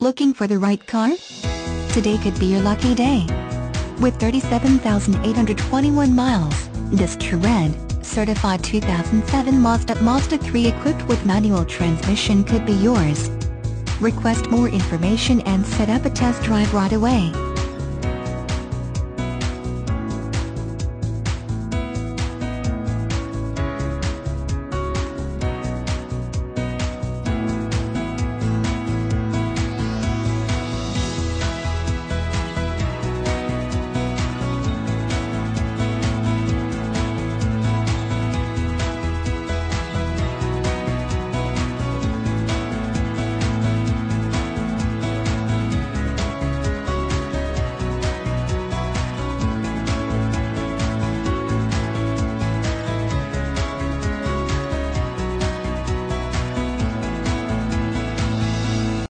Looking for the right car? Today could be your lucky day. With 37,821 miles, this true-red, certified 2007 Mazda 3 equipped with manual transmission could be yours. Request more information and set up a test drive right away.